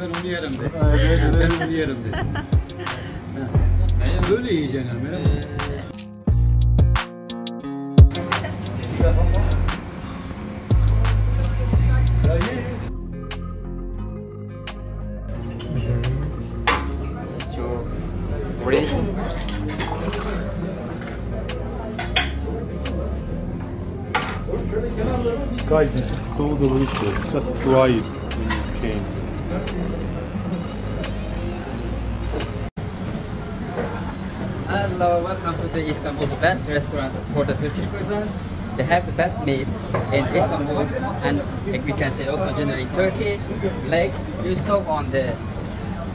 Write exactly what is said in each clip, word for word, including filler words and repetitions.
ben onu yerim de. Ben onu yerim de. Böyle yiyeceksin hemen. Guys, this is so delicious. Just try it when you came. Hello, welcome to the Istanbul, the best restaurant for the Turkish cuisines. They have the best meats in Istanbul, and like we can say also generally in Turkey. Like you saw on the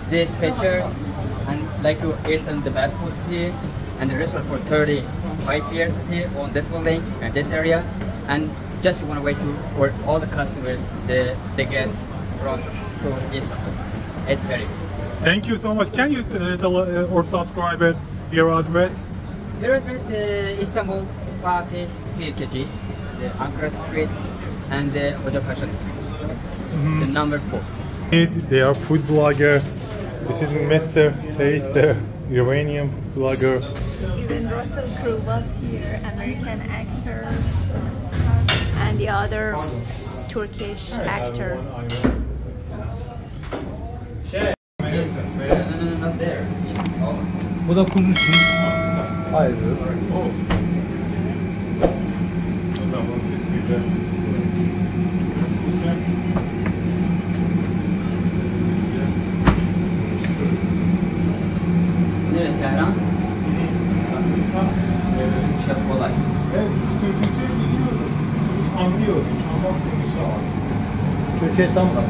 these pictures, and like you eaten the best foods here, and the restaurant for thirty-five years is here on this building and this area. And just one way to for all the customers, the, the guests from to Istanbul. It's very good. Thank you so much. Can you tell uh, or subscribers your address? Your address is uh, Istanbul, Fatih Sirkeci, the Ankara Street, and the Odakasha Street, mm-hmm. the number four. They are food bloggers. This is Mister Taster, Iranian blogger. Even Russell Crowe was here, American actor. And the other Turkish actor. Bu da kuzu için. Hayır. O zaman siz güzel. Nerede Tehran? Çok kolay. Anlıyorum ama sağ ol. Köşeye tam bak.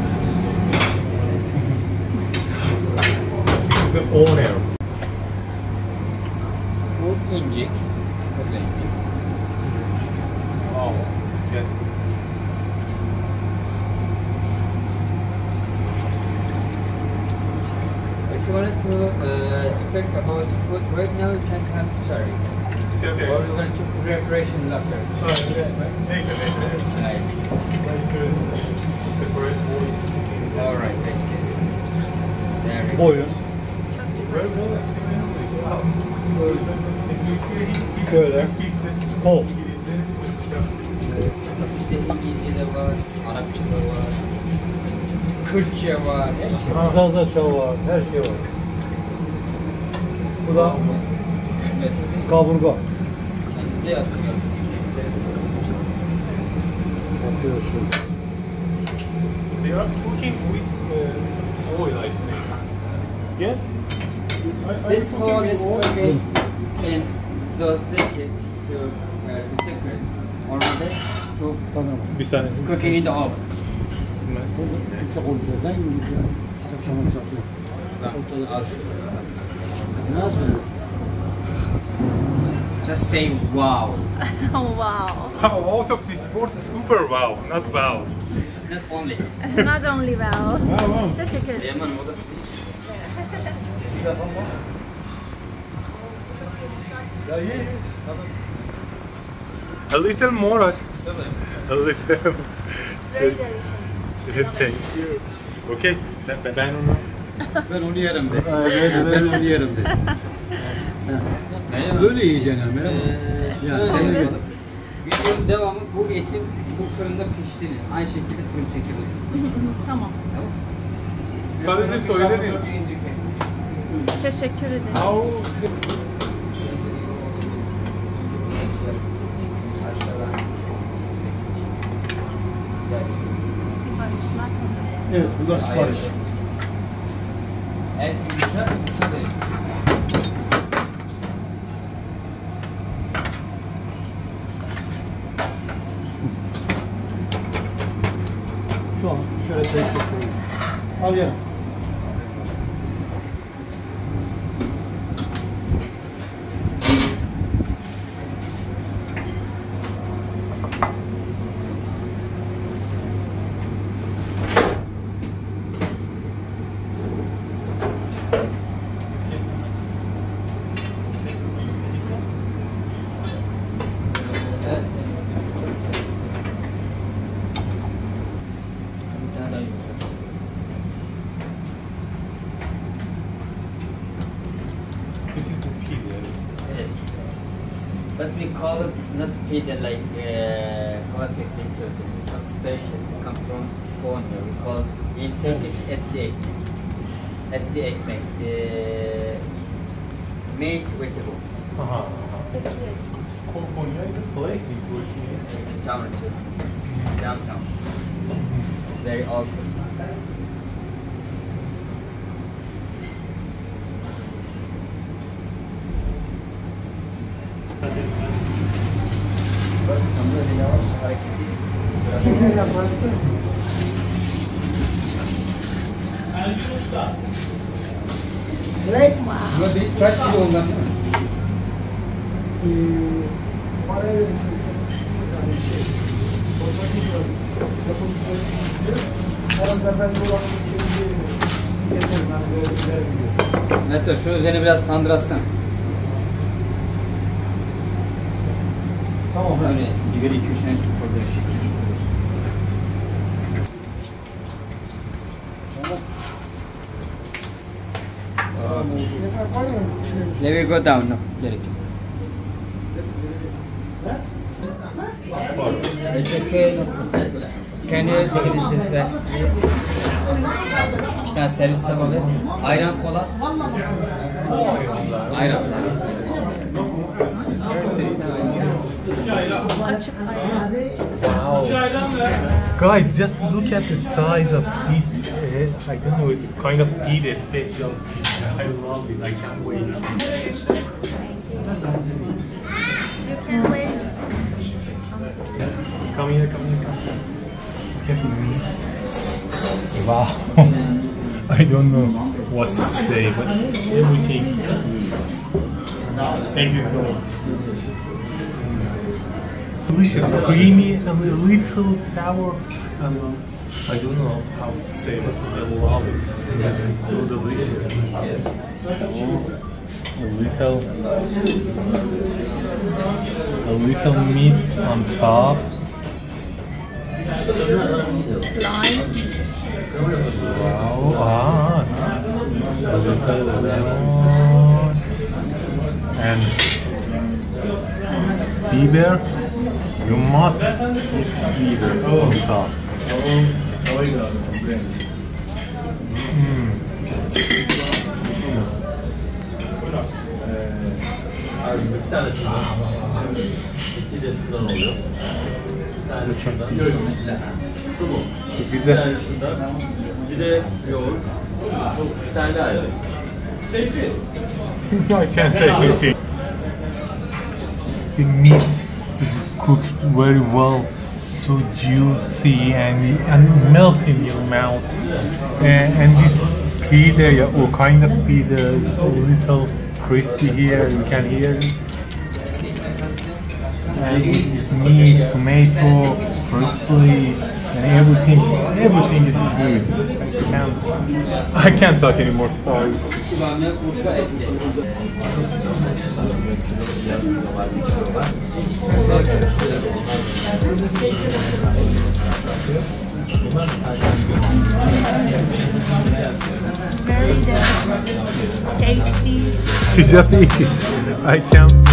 Ve oraya. Bu incik. Nasıl incik? Wow. Gel. If you wanted to uh, speak about food right now, you can have sorry. Okay. Or we're going to preparation after. Sorry, yes, take it, take it. Nice. Separate voice. Alright, I see. There we go. Boyun. Şöyle. Kol. İşte İngilizce de var, Arapça da var, Kürtçe var, her şey var. Fransızca var, her şey var. Bu da kaburga. Kendinize yatırıyor. Yapıyorsun. They are cooking with uh, oil, I think. Yes? I, this oil is cooking in those dishes to uh, the secret. Or this to tamam. Bir saniye. Cooking in the oven. Bir şey olacak değil mi? Akşamın satıyor. Ortada az. Nasıl? Just say wow. Wow. Wow, out of this word, super wow, not wow. Not only. Not only wow. Wow. That's okay. Yeah, man, what a switch. A little more, a little. It's very delicious. Thank you. Okay, ben onu. Ben onu yerim de. Ben onu yerim de. Böyle yiyeceksin hemen. Ee, yani şöyle, videonun devamı bu etin bu fırında piştiğini, aynı şekilde fırın çekebilirsin. Tamam. Tamam. Sadece söyledin. Teşekkür ederim. Siparişler hazır. Evet, bu da sipariş. Evet, güzel, güzel değil. Şöyle tek tek koyayım. Al yanım. color is not hidden like uh, classic Turkish. It's some special come from corner. We call in Turkish at the at the ekmek, the made vegetable. Uh huh. That's it. Konya is a place in Turkey. It's a town in Turkey, downtown. It's very old city. Great man. No, this stretch you don't have to. Whatever is necessary. Neto, şu üzerine biraz tandıratsın. Tamam. Öyle. Bir iki üç tane koydular şekil. Let me go down now. Get it. Can you take this dispatch, please? İki tane servis tabağı. Ayran kola. Ayran. Wow. Guys, just look at the size of this. I don't know, it's kind of eat a special. I love it, I can't wait. You can wait. Come here, come here, come here. Look at this. Wow. I don't know what to say, but everything. Thank you so much. Delicious, creamy, and a little sour. I don't know how to say, but I love it. It's so delicious. A little, a little meat on top. Wow! Ah, a little lemon and pepper. You must put pepper on top. Çok güzel. Bir de yoğurt. Bir tane daha yoğurt. Seyfi. I can't say anything. The meat is cooked very well. So juicy and, and melt in your mouth, and, and this pita or kind of pita is a little crispy here, you can hear it, and it's meat, tomato, parsley, and everything, everything is good. I can't, I can't talk anymore, sorry. It's very delicious, tasty. She just eat it. I can't.